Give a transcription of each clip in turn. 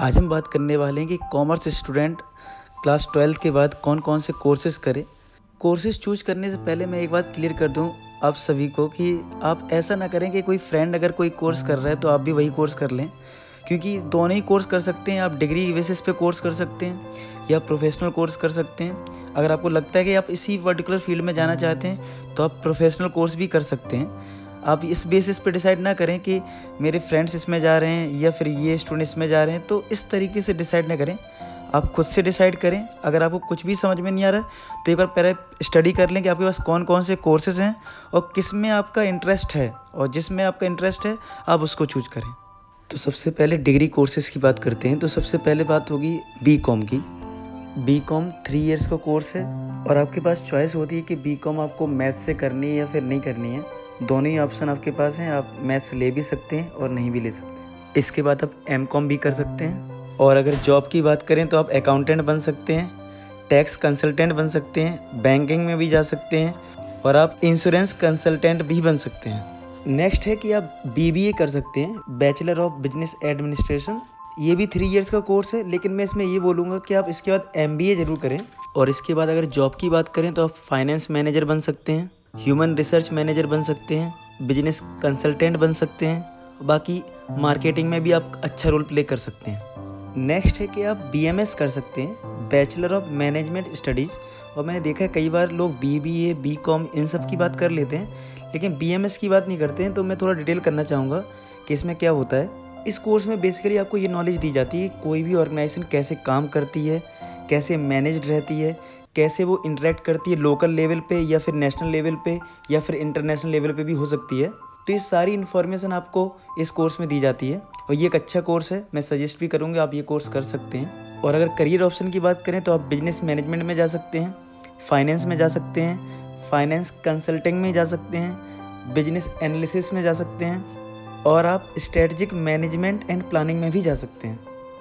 आज हम बात करने वाले हैं कि कॉमर्स स्टूडेंट क्लास 12 के बाद कौन कौन से कोर्सेज करें। कोर्सेज चूज करने से पहले मैं एक बात क्लियर कर दूं आप सभी को कि आप ऐसा ना करें कि कोई फ्रेंड अगर कोई कोर्स कर रहा है तो आप भी वही कोर्स कर लें, क्योंकि दोनों ही कोर्स कर सकते हैं। आप डिग्री की बेसिस पे कोर्स कर सकते हैं या प्रोफेशनल कोर्स कर सकते हैं। अगर आपको लगता है कि आप इसी पर्टिकुलर फील्ड में जाना चाहते हैं तो आप प्रोफेशनल कोर्स भी कर सकते हैं। आप इस बेसिस पे डिसाइड ना करें कि मेरे फ्रेंड्स इसमें जा रहे हैं या फिर ये स्टूडेंट्स में जा रहे हैं, तो इस तरीके से डिसाइड ना करें, आप खुद से डिसाइड करें। अगर आपको कुछ भी समझ में नहीं आ रहा है तो एक बार पहले स्टडी कर लें कि आपके पास कौन कौन से कोर्सेज हैं और किस में आपका इंटरेस्ट है, और जिसमें आपका इंटरेस्ट है आप उसको चूज करें। तो सबसे पहले डिग्री कोर्सेज की बात करते हैं। तो सबसे पहले बात होगी बीकॉम की। बीकॉम 3 इयर्स का कोर्स है और आपके पास चॉइस होती है कि बीकॉम आपको मैथ्स से करनी है या फिर नहीं करनी है। दोनों ही ऑप्शन आपके पास हैं, आप मैथ्स ले भी सकते हैं और नहीं भी ले सकते। इसके बाद आप एमकॉम भी कर सकते हैं। और अगर जॉब की बात करें तो आप अकाउंटेंट बन सकते हैं, टैक्स कंसल्टेंट बन सकते हैं, बैंकिंग में भी जा सकते हैं और आप इंश्योरेंस कंसल्टेंट भी बन सकते हैं। नेक्स्ट है कि आप बीबीए कर सकते हैं, बैचलर ऑफ बिजनेस एडमिनिस्ट्रेशन। ये भी 3 इयर्स का कोर्स है, लेकिन मैं इसमें ये बोलूँगा कि आप इसके बाद एमबीए ज़रूर करें। और इसके बाद अगर जॉब की बात करें तो आप फाइनेंस मैनेजर बन सकते हैं, ह्यूमन रिसर्च मैनेजर बन सकते हैं, बिजनेस कंसल्टेंट बन सकते हैं। बाकी मार्केटिंग में भी आप अच्छा रोल प्ले कर सकते हैं। नेक्स्ट है कि आप बीएमएस कर सकते हैं, बैचलर ऑफ मैनेजमेंट स्टडीज़। और मैंने देखा है कई बार लोग बीबीए, बीकॉम इन सब की बात कर लेते हैं लेकिन बीएमएस की बात नहीं करते हैं, तो मैं थोड़ा डिटेल करना चाहूँगा कि इसमें क्या होता है। इस कोर्स में बेसिकली आपको ये नॉलेज दी जाती है कोई भी ऑर्गेनाइजेशन कैसे काम करती है, कैसे मैनेज्ड रहती है, कैसे वो इंटरेक्ट करती है लोकल लेवल पे या फिर नेशनल लेवल पे या फिर इंटरनेशनल लेवल पे भी हो सकती है। तो ये सारी इन्फॉर्मेशन आपको इस कोर्स में दी जाती है और ये एक अच्छा कोर्स है, मैं सजेस्ट भी करूँगा आप ये कोर्स कर सकते हैं। और अगर करियर ऑप्शन की बात करें तो आप बिजनेस मैनेजमेंट में जा सकते हैं, फाइनेंस में जा सकते हैं, फाइनेंस कंसल्टिंग में जा सकते हैं, बिजनेस एनालिसिस में जा सकते हैं और आप स्ट्रेटजिक मैनेजमेंट एंड प्लानिंग में भी जा सकते हैं।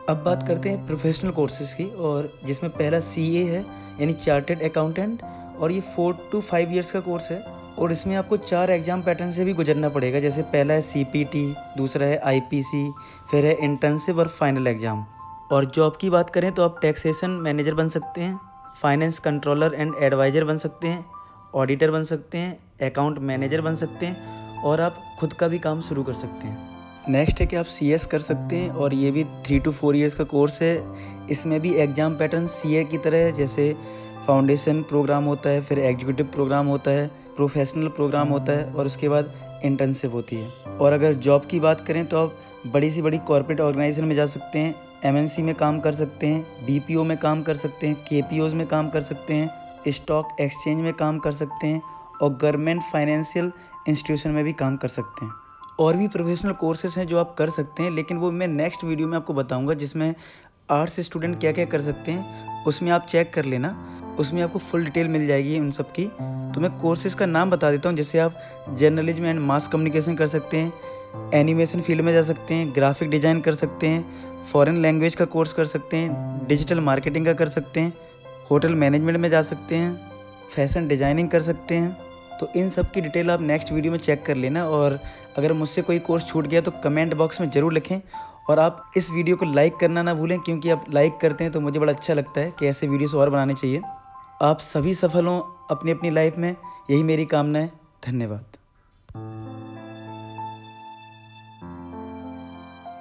अब बात करते हैं प्रोफेशनल कोर्सेज़ की, और जिसमें पहला CA है यानी चार्टर्ड अकाउंटेंट, और ये 4 to 5 इयर्स का कोर्स है और इसमें आपको 4 एग्ज़ाम पैटर्न से भी गुजरना पड़ेगा। जैसे पहला है CPT, दूसरा है IPC, फिर है इंटर्नशिप और फाइनल एग्ज़ाम। और जॉब की बात करें तो आप टैक्सेशन मैनेजर बन सकते हैं, फाइनेंस कंट्रोलर एंड एडवाइज़र बन सकते हैं, ऑडिटर बन सकते हैं, अकाउंट मैनेजर बन सकते हैं और आप खुद का भी काम शुरू कर सकते हैं। नेक्स्ट है कि आप CS कर सकते हैं और ये भी 3 to 4 इयर्स का कोर्स है। इसमें भी एग्ज़ाम पैटर्न CA की तरह है, जैसे फाउंडेशन प्रोग्राम होता है, फिर एग्जीक्यूटिव प्रोग्राम होता है, प्रोफेशनल प्रोग्राम होता है और उसके बाद इंटर्नशिप होती है। और अगर जॉब की बात करें तो आप बड़ी से बड़ी कॉर्पोरेट ऑर्गेनाइजेशन में जा सकते हैं, MNC में काम कर सकते हैं, BPO में काम कर सकते हैं, KPOs में काम कर सकते हैं, स्टॉक एक्सचेंज में काम कर सकते हैं और गवर्नमेंट फाइनेंशियल इंस्टीट्यूशन में भी काम कर सकते हैं। और भी प्रोफेशनल कोर्सेज हैं जो आप कर सकते हैं, लेकिन वो मैं नेक्स्ट वीडियो में आपको बताऊंगा, जिसमें आर्ट्स स्टूडेंट क्या क्या कर सकते हैं उसमें आप चेक कर लेना, उसमें आपको फुल डिटेल मिल जाएगी उन सब की। तो मैं कोर्सेज का नाम बता देता हूँ, जैसे आप जर्नलिज्म एंड मास कम्युनिकेशन कर सकते हैं, एनिमेशन फील्ड में जा सकते हैं, ग्राफिक डिज़ाइन कर सकते हैं, फॉरेन लैंग्वेज का कोर्स कर सकते हैं, डिजिटल मार्केटिंग का कर सकते हैं, होटल मैनेजमेंट में जा सकते हैं, फैशन डिज़ाइनिंग कर सकते हैं। तो इन सब की डिटेल आप नेक्स्ट वीडियो में चेक कर लेना। और अगर मुझसे कोई कोर्स छूट गया तो कमेंट बॉक्स में ज़रूर लिखें और आप इस वीडियो को लाइक करना ना भूलें, क्योंकि आप लाइक करते हैं तो मुझे बड़ा अच्छा लगता है कि ऐसे वीडियोस और बनाने चाहिए। आप सभी सफल हों अपनी अपनी लाइफ में, यही मेरी कामना है। धन्यवाद।